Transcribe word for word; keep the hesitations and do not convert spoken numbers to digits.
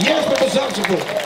Yes, but the saxophone.